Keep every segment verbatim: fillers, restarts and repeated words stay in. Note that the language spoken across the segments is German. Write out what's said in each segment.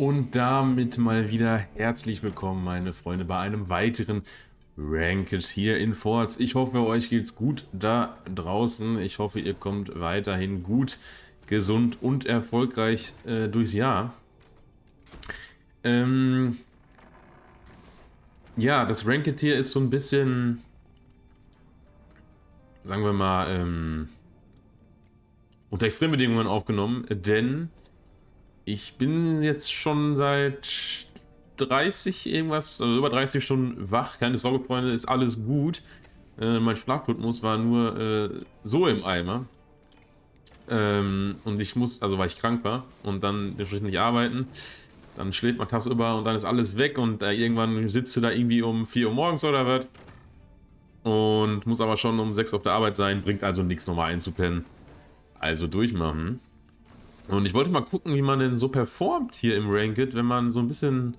Und damit mal wieder herzlich willkommen, meine Freunde, bei einem weiteren Ranked hier in Forts. Ich hoffe, bei euch geht's gut da draußen. Ich hoffe, ihr kommt weiterhin gut, gesund und erfolgreich äh, durchs Jahr. Ähm ja, das Ranked hier ist so ein bisschen, sagen wir mal, ähm, unter Extrembedingungen aufgenommen, denn ich bin jetzt schon seit dreißig irgendwas, also über dreißig Stunden wach. Keine Sorge, Freunde, ist alles gut. Äh, mein Schlafrhythmus war nur äh, so im Eimer. Ähm, und ich muss, also weil ich krank war und dann entsprechend nicht arbeiten. Dann schläft man tagsüber und dann ist alles weg und äh, irgendwann sitzt du da irgendwie um vier Uhr morgens oder was. Und muss aber schon um sechs Uhr auf der Arbeit sein, bringt also nichts nochmal einzupennen. Also durchmachen. Und ich wollte mal gucken, wie man denn so performt hier im Ranked, wenn man so ein bisschen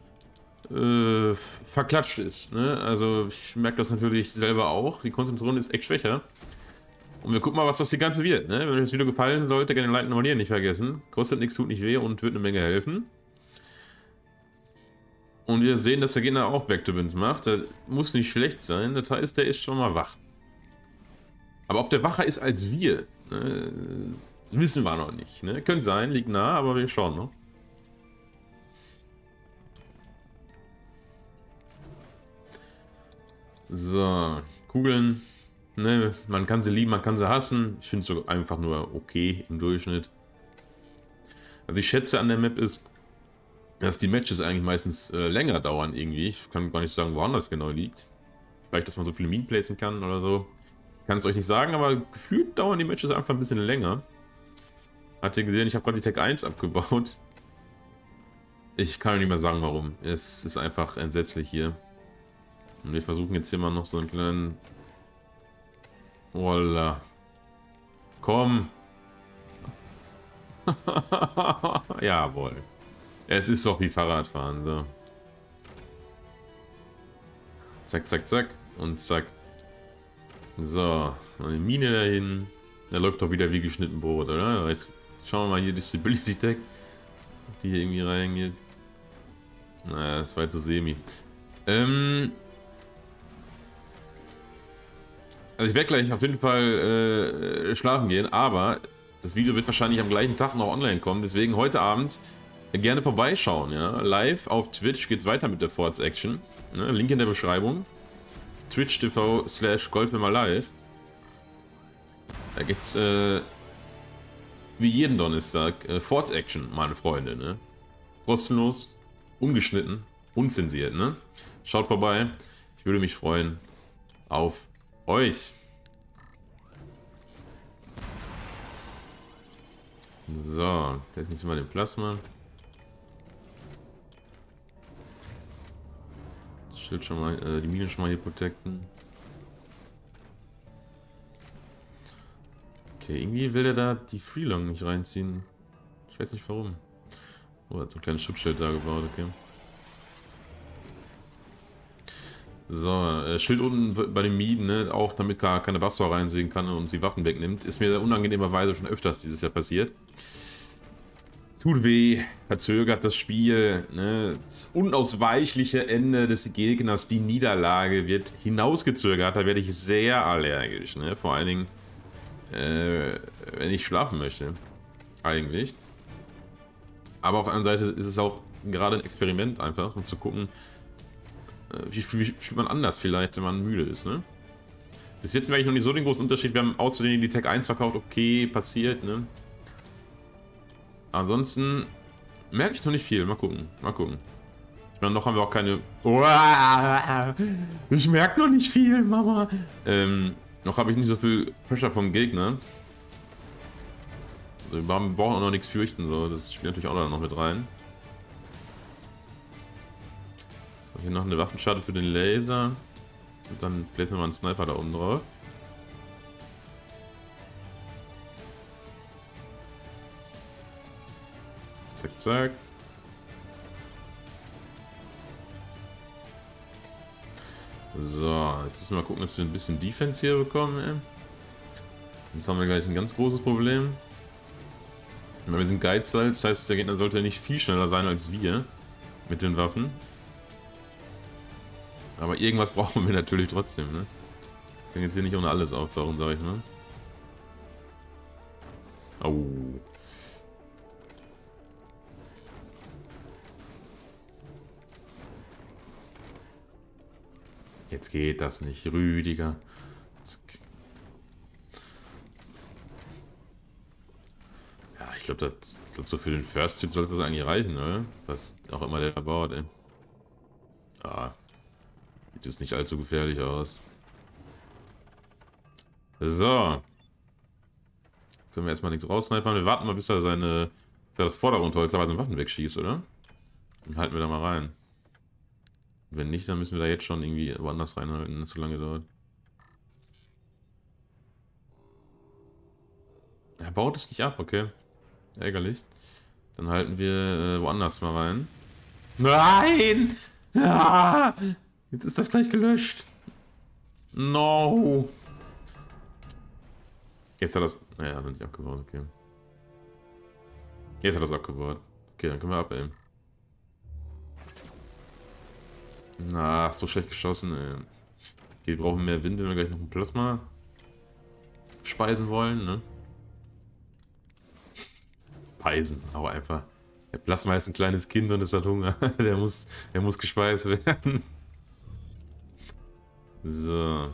äh, verklatscht ist. Ne? Also ich merke das natürlich selber auch. Die Konzentration ist echt schwächer. Und wir gucken mal, was das hier Ganze wird. Ne? Wenn euch das Video gefallen sollte, gerne liken und abonnieren nicht vergessen. Kostet nichts, tut nicht weh und wird eine Menge helfen. Und wir sehen, dass der Gegner auch Back-to-Wins macht. Das muss nicht schlecht sein. Das heißt, der ist schon mal wach. Aber ob der wacher ist als wir, ne? Wissen wir noch nicht, ne? Könnte sein, liegt nah, aber wir schauen noch. So, Kugeln. Ne, man kann sie lieben, man kann sie hassen. Ich finde es so einfach nur okay im Durchschnitt. Also ich schätze an der Map ist, dass die Matches eigentlich meistens äh, länger dauern irgendwie. Ich kann gar nicht sagen, woran das genau liegt. Vielleicht, dass man so viele Minen placen kann oder so. Kann es euch nicht sagen, aber gefühlt dauern die Matches einfach ein bisschen länger. Habt ihr gesehen, ich habe gerade die Tech eins abgebaut. Ich kann nicht mehr sagen, warum. Es ist einfach entsetzlich hier. Und wir versuchen jetzt hier mal noch so einen kleinen... Voila. Komm. Jawohl. Es ist doch wie Fahrradfahren, so. Zack, zack, zack. Und zack. So, eine Mine dahin. Da läuft doch wieder wie geschnitten Brot, oder? Jetzt schauen wir mal hier die Stability Tag, die hier irgendwie reingeht. Naja, das war jetzt so semi. Ähm also ich werde gleich auf jeden Fall äh, schlafen gehen, aber das Video wird wahrscheinlich am gleichen Tag noch online kommen. Deswegen heute Abend gerne vorbeischauen. Ja? Live auf Twitch geht es weiter mit der Forts Action. Ne? Link in der Beschreibung. Twitch.tv slash Goldspammer live. Da gibt's äh, wie jeden Donnerstag äh, Forts Action, meine Freunde, ne? Kostenlos, ungeschnitten, unzensiert, ne? Schaut vorbei. Ich würde mich freuen auf euch. So, jetzt müssen wir mal den Plasma. Schon mal, äh, die Mine schon mal hier protecten. Okay, irgendwie will der da die Freelong nicht reinziehen. Ich weiß nicht warum. Oh, er hat so ein kleines Schutzschild da gebaut, okay. So, äh, Schild unten bei den Minen, ne? Auch damit keine Bastor reinsehen kann und uns die Waffen wegnimmt. Ist mir unangenehmerweise schon öfters dieses Jahr passiert. Tut weh, verzögert das Spiel, ne? Das unausweichliche Ende des Gegners, die Niederlage wird hinausgezögert, da werde ich sehr allergisch, ne? Vor allen Dingen, äh, wenn ich schlafen möchte, eigentlich. Aber auf der anderen Seite ist es auch gerade ein Experiment einfach, um zu gucken, wie spielt man anders vielleicht, wenn man müde ist, ne? Bis jetzt merke ich noch nicht so den großen Unterschied, wir haben aus Versehen die Tech eins verkauft, okay, passiert, ne? Ansonsten merke ich noch nicht viel. Mal gucken, mal gucken. Ich meine, noch haben wir auch keine... Uah, ich merke noch nicht viel, Mama. Ähm, noch habe ich nicht so viel Pressure vom Gegner. Also wir brauchen auch noch nichts fürchten, so. Das spielt natürlich auch noch mit rein. Hier noch eine Waffenscharte für den Laser. Und dann blättern wir mal einen Sniper da oben drauf. Zack, zack. So, jetzt müssen wir mal gucken, dass wir ein bisschen Defense hier bekommen, ey. Jetzt haben wir gleich ein ganz großes Problem. Wir sind Geizhals, das heißt, der Gegner sollte nicht viel schneller sein als wir mit den Waffen. Aber irgendwas brauchen wir natürlich trotzdem, ne? Ich kann jetzt hier nicht ohne alles auftauchen, sag ich mal. Au. Jetzt geht das nicht, Rüdiger. Zack. Ja, ich glaube, glaub, so für den First Hit sollte das eigentlich reichen, oder? Was auch immer der da baut, ey. Ah. Sieht jetzt nicht allzu gefährlich aus. So. Können wir erstmal nichts raussnipern. Wir warten mal, bis er seine, das Vordergrundholz bei seinen Waffen wegschießt, oder? Dann halten wir da mal rein. Wenn nicht, dann müssen wir da jetzt schon irgendwie woanders reinhalten, wenn es zu lange dauert. Er baut es nicht ab, okay. Ärgerlich. Dann halten wir äh, woanders mal rein. Nein! Ah! Jetzt ist das gleich gelöscht. No! Jetzt hat das... Naja, hat er nicht abgebaut, okay. Jetzt hat er es abgebaut. Okay, dann können wir abnehmen. Na, so schlecht geschossen, ey. Wir brauchen mehr Wind, wenn wir gleich noch ein Plasma speisen wollen, ne? Speisen, aber einfach. Der Plasma ist ein kleines Kind und es hat Hunger. Der muss, der muss gespeist werden. So.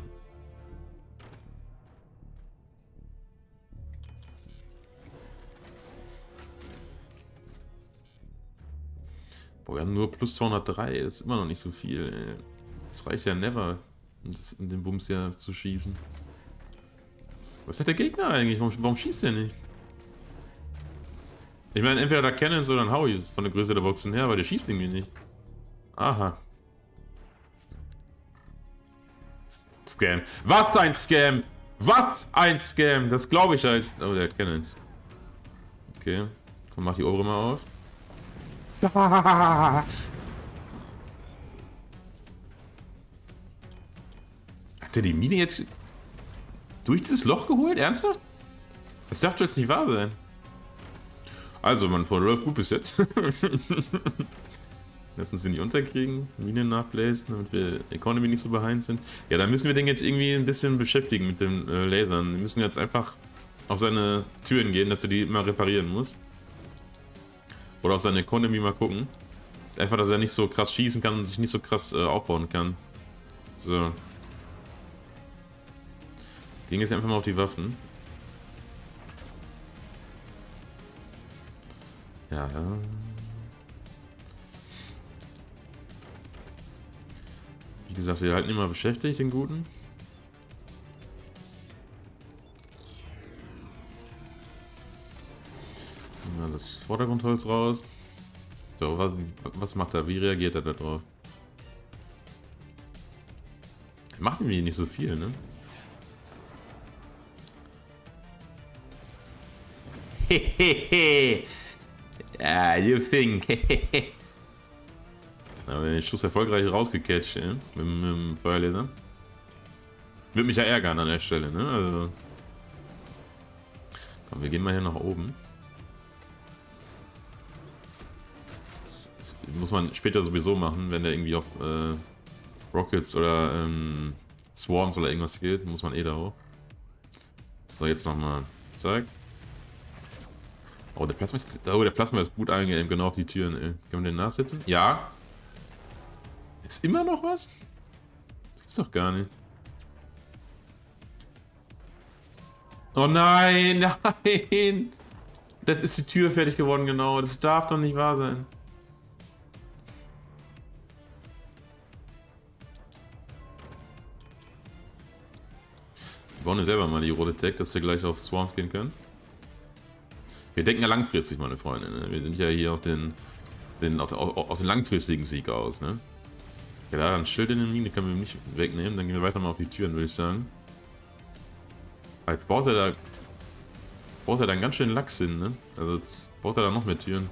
Boah, wir haben nur plus zweihundertdrei, das ist immer noch nicht so viel, ey. Das reicht ja never, um das in den Bums hier zu schießen. Was hat der Gegner eigentlich? Warum, warum schießt der nicht? Ich meine, entweder da Cannons oder ein Howie von der Größe der Boxen her, weil der schießt irgendwie nicht. Aha. Scam. Was ein Scam! Was ein Scam! Das glaube ich halt. Oh, der hat Cannons. Okay. Komm, mach die obere mal auf. Ah, hat der die Mine jetzt durch dieses Loch geholt? Ernsthaft? Das darf doch jetzt nicht wahr sein. Also, man, läuft gut bis jetzt. Lass uns den nicht unterkriegen, Minen nachblasen, damit wir Economy nicht so behind sind. Ja, dann müssen wir den jetzt irgendwie ein bisschen beschäftigen mit den äh, Lasern. Wir müssen jetzt einfach auf seine Türen gehen, dass du die immer reparieren musst. Oder auf seine Economy mal gucken. Einfach, dass er nicht so krass schießen kann und sich nicht so krass äh, aufbauen kann. So. Ging jetzt einfach mal auf die Waffen. Ja, ja. Wie gesagt, wir halten ihn mal beschäftigt, den Guten. Das Vordergrundholz raus. So, was, was macht er? Wie reagiert er da drauf? Er macht irgendwie nicht so viel, ne? Hehehe! Ah, you think! Hehehe! Aber den Schuss erfolgreich rausgecatcht, ey. Mit, mit dem Feuerlaser. Würde mich ja ärgern an der Stelle, ne? Also. Komm, wir gehen mal hier nach oben. Muss man später sowieso machen, wenn der irgendwie auf äh, Rockets oder ähm, Swarms oder irgendwas geht, muss man eh da hoch. So, jetzt nochmal. Zack. Oh, der Plasma ist, oh, der Plasma ist gut eingeaimt, genau auf die Türen, ey. Können wir den nachsetzen? Ja. Ist immer noch was? Das gibt's doch gar nicht. Oh nein, nein! Das ist die Tür fertig geworden, genau. Das darf doch nicht wahr sein. Wir bauen selber mal die rote Tech, dass wir gleich auf Swarms gehen können. Wir denken ja langfristig, meine Freunde. Ne? Wir sind ja hier auf den, den, auf, auf, auf den langfristigen Sieg aus. Ne? Ja, da ein Schild in den Minen, den können wir nicht wegnehmen. Dann gehen wir weiter mal auf die Türen, würde ich sagen. Aber jetzt baut er da, baut er da einen ganz schönen Lachs hin. Ne? Also jetzt baut er da noch mehr Türen.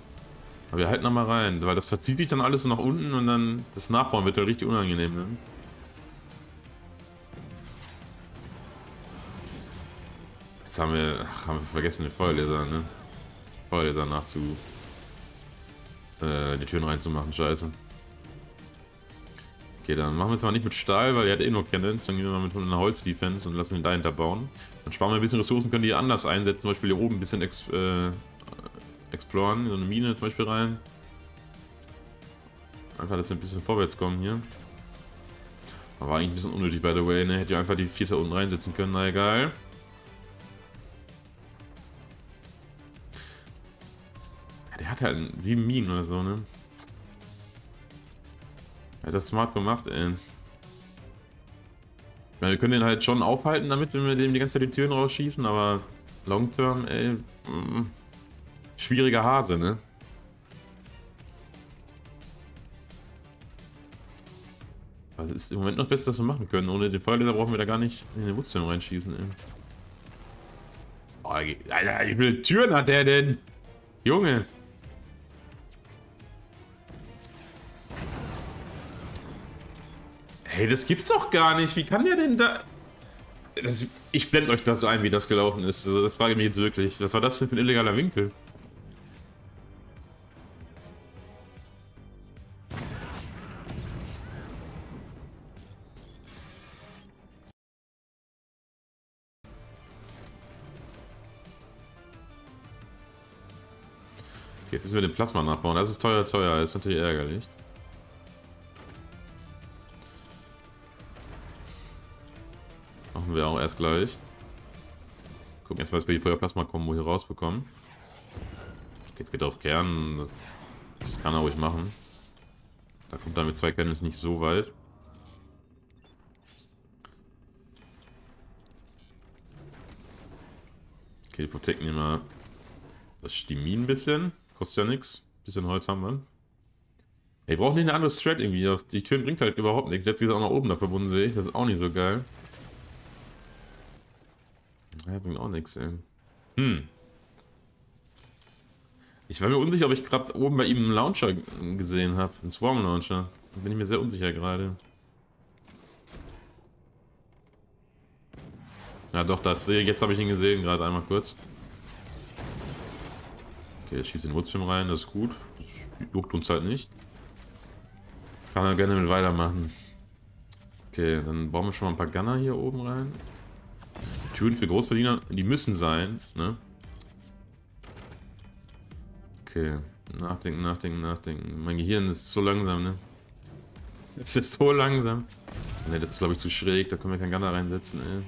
Aber wir halten noch mal rein, weil das verzieht sich dann alles so nach unten und dann das Nachbauen wird dann richtig unangenehm. Ne? Haben wir, ach, haben wir vergessen den Feuerlaser, ne? Freude danach zu äh, die Türen reinzumachen, scheiße. Okay, dann machen wir es mal nicht mit Stahl, weil er hat eh nur Cannons. Dann gehen wir mal mit einer Holz-Defense und lassen ihn dahinter bauen. Dann sparen wir ein bisschen Ressourcen, können die anders einsetzen. Zum Beispiel hier oben ein bisschen exp äh, exploren, so eine Mine zum Beispiel rein. Einfach, dass wir ein bisschen vorwärts kommen hier. Aber war eigentlich ein bisschen unnötig, by the way, ne? Hätte ich einfach die vierte unten reinsetzen können, na egal. Ja, der hat halt sieben Minen oder so, ne? Er hat das smart gemacht, ey. Ja, wir können den halt schon aufhalten damit, wenn wir dem die ganze Zeit die Türen rausschießen, aber long term, ey, mh, schwieriger Hase, ne? Das ist im Moment noch das Beste, was wir machen können. Ohne den Feuerleser brauchen wir da gar nicht in den Wutzfilm reinschießen, ey. Oh, Alter, wie viele Türen hat der denn? Junge! Hey, das gibt's doch gar nicht. Wie kann der denn da... Das, ich blende euch das ein, wie das gelaufen ist. Also, das frage ich mich jetzt wirklich. Was war das denn für ein illegaler Winkel? Okay, jetzt müssen wir den Plasma nachbauen. Das ist teuer, teuer. Das ist natürlich ärgerlich. Wir auch erst gleich. Gucken erstmal, was wir die Feuerplasma-Kombo hier rausbekommen. Okay, jetzt geht er auf Kern. Das kann er ruhig machen. Da kommt er mit zwei Kernen nicht so weit. Okay, die Protect nehmen wir. Das Stimin ein bisschen. Kostet ja nichts. Ein bisschen Holz haben wir. Ey, wir brauchen nicht eine andere Strat irgendwie. Die Türen bringt halt überhaupt nichts. Jetzt geht er auch nach oben da verbunden, sehe ich. Das ist auch nicht so geil. Ja, bringt auch nichts, ey. Hm. Ich war mir unsicher, ob ich gerade oben bei ihm einen Launcher gesehen habe. Einen Swarm Launcher. Da bin ich mir sehr unsicher gerade. Ja, doch, das. Jetzt habe ich ihn gesehen, gerade einmal kurz. Okay, jetzt schießt den Wurzpim rein, das ist gut. Das juckt uns halt nicht. Kann er gerne mit weitermachen. Okay, dann bauen wir schon mal ein paar Gunner hier oben rein. Türen für Großverdiener, die müssen sein, ne? Okay, nachdenken, nachdenken, nachdenken. Mein Gehirn ist so langsam, ne? Es ist so langsam. Ne, das ist glaube ich zu schräg, da können wir keinen Gunner reinsetzen, ey.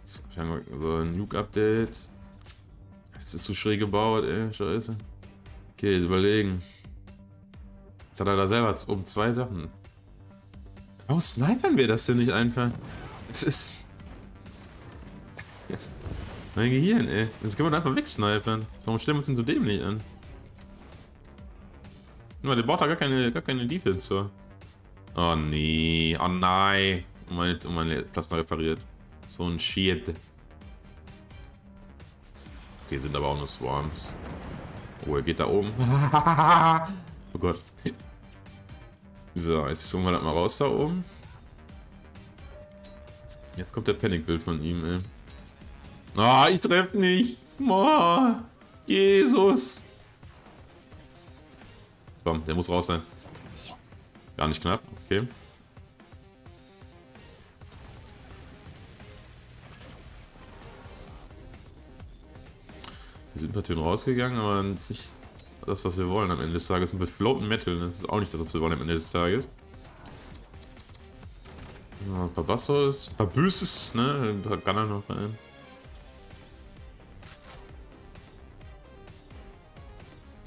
Jetzt haben wir so ein Nuke-Update. Es ist so schräg gebaut, ey, scheiße. Okay, jetzt überlegen. Jetzt hat er da selber oben zwei Sachen. Warum snipern wir das denn nicht einfach? Es ist... mein Gehirn, ey. Das können wir einfach wegsnipern. Warum stellen wir uns denn so dämlich an? Nur, der braucht da gar keine, gar keine Defense vor. Oh nee, oh nein. Und meine, und meine Plasma repariert. So ein Shit. Okay, sind aber auch nur Swarms. Oh, er geht da oben. Oh Gott. So, jetzt suchen wir das mal raus da oben. Jetzt kommt der Panic-Bild von ihm, ey. Ah, ich treff nicht! Oh, Jesus! Komm, der muss raus sein. Gar nicht knapp, okay. Wir sind ein paar Türen rausgegangen, aber das ist nicht... das, was wir wollen am Ende des Tages. Und wir floaten Metal, das ist auch nicht das, was wir wollen am Ende des Tages. Ja, ein paar Bassos, ein paar Böses, ne? Ein paar Gunner noch rein.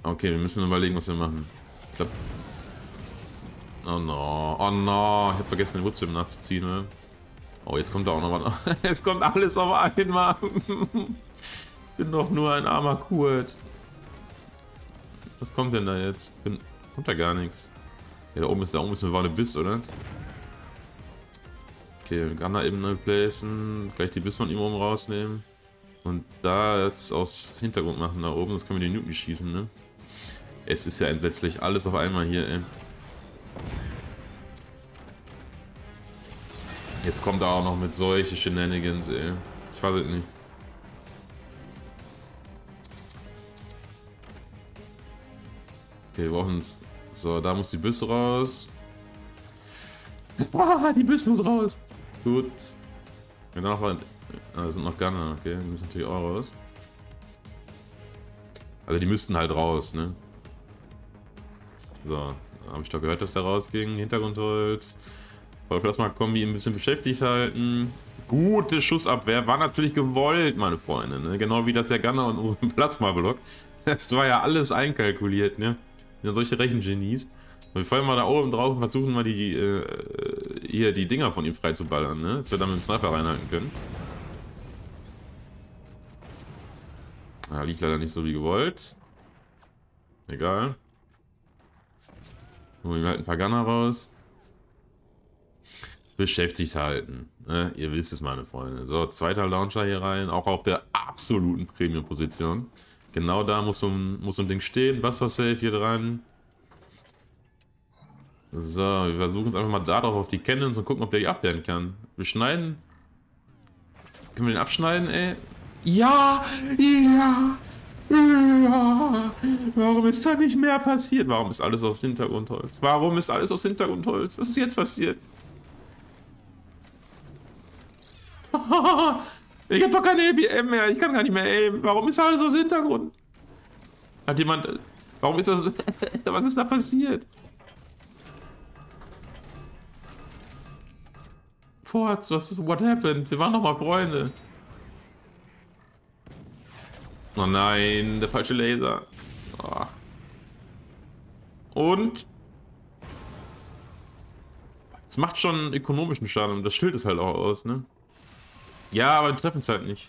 Okay, wir müssen überlegen, was wir machen. Ich glaub... oh no, oh no, ich hab vergessen, den Wurzfilm nachzuziehen, ne? Oh, jetzt kommt da auch noch was. Jetzt kommt alles auf einmal. Ich bin doch nur ein armer Kurt. Was kommt denn da jetzt? Bin, kommt da gar nichts. Ja, da oben ist da oben ist eine Wale Biss, oder? Okay, Gunner eben neu placen. Gleich die Biss von ihm oben rausnehmen. Und da ist aus Hintergrund machen da oben, sonst können wir die Nuken schießen, ne? Es ist ja entsetzlich. Alles auf einmal hier, ey. Jetzt kommt er auch noch mit solchen Shenanigans, ey. Ich weiß es nicht. Okay, wir brauchen es. So, da muss die Büste raus. Ah, die Büste muss raus. Gut. Und danach war, ah, sind noch Gunner, okay. Die müssen natürlich auch raus. Also die müssten halt raus, ne? So, habe ich doch gehört, dass der rausging. Hintergrundholz. Vollplasma-Kombi ein bisschen beschäftigt halten. Gute Schussabwehr war natürlich gewollt, meine Freunde. Ne? Genau wie das der Gunner und Plasma-Block. Das war ja alles einkalkuliert, ne? Ja, solche Rechengenies. Wir fallen mal da oben drauf und versuchen mal die, äh, hier die Dinger von ihm freizuballern, ne? Dass wir da mit dem Sniper reinhalten können. Ah, liegt leider nicht so wie gewollt. Egal. Holen wir halt ein paar Gunner raus. Beschäftigt halten. Ne? Ihr wisst es, meine Freunde. So, zweiter Launcher hier rein. Auch auf der absoluten Premium-Position. Genau da muss so, ein, muss so ein Ding stehen. Wassersafe hier dran. So, wir versuchen jetzt einfach mal da drauf auf die Cannons und gucken, ob der die abwehren kann. Wir schneiden. Können wir den abschneiden, ey? Ja! Ja! Ja! Warum ist da nicht mehr passiert? Warum ist alles aus Hintergrundholz? Warum ist alles aus Hintergrundholz? Was ist jetzt passiert? Ich hab doch keine A P M mehr, ich kann gar nicht mehr aimen. Warum ist alles aus dem Hintergrund? Hat jemand... Warum ist das... Was ist da passiert? Forts, was ist... What happened? Wir waren doch mal Freunde. Oh nein, der falsche Laser. Oh. Und... Es macht schon einen ökonomischen Schaden und das Schild ist halt auch aus, ne? Ja, aber wir treffen es halt nicht.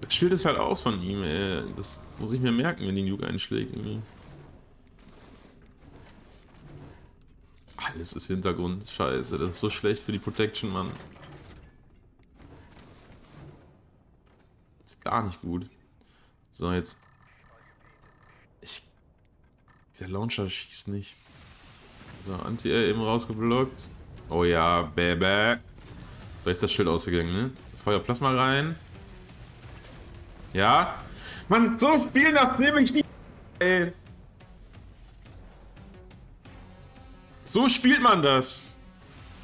Das Schild ist halt aus von ihm, ey. Das muss ich mir merken, wenn die Nuke einschlägt. Irgendwie. Alles ist Hintergrund. Scheiße, das ist so schlecht für die Protection, Mann. Ist gar nicht gut. So, jetzt... Ich... Der Launcher schießt nicht. So, Anti-Air eben rausgeblockt. Oh ja, Baby. So, jetzt ist das Schild ausgegangen, ne? Feuerplasma rein. Ja. Mann, so spielen das nämlich die... Ey. So spielt man das.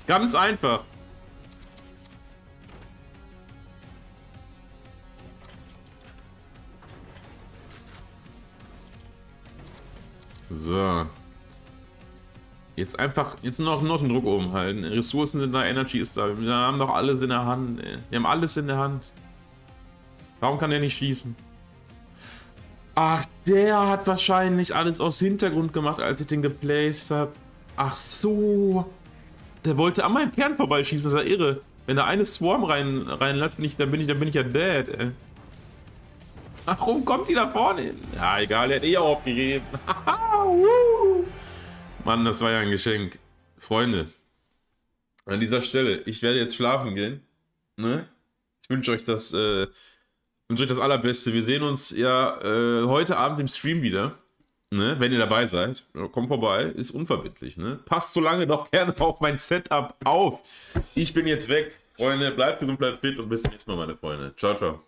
Ganz einfach. So. Jetzt einfach, jetzt noch, noch den Druck oben halten. Ressourcen sind da, Energy ist da. Wir haben doch alles in der Hand, ey. Wir haben alles in der Hand. Warum kann der nicht schießen? Ach, der hat wahrscheinlich alles aus Hintergrund gemacht, als ich den geplaced habe. Ach so. Der wollte an meinem Kern vorbeischießen, das ist ja irre. Wenn da eine Swarm rein, reinlässt, bin ich, dann, bin ich, dann bin ich ja dead, ey. Warum kommt die da vorne hin? Ja, egal, der hat eh auch abgegeben. Mann, das war ja ein Geschenk. Freunde, an dieser Stelle, ich werde jetzt schlafen gehen. Ne? Ich wünsche euch das, äh, wünsche euch das Allerbeste. Wir sehen uns ja äh, heute Abend im Stream wieder. Ne? Wenn ihr dabei seid, kommt vorbei. Ist unverbindlich. Ne? Passt so lange doch gerne auf mein Setup auf. Ich bin jetzt weg. Freunde, bleibt gesund, bleibt fit und bis zum nächsten Mal, meine Freunde. Ciao, ciao.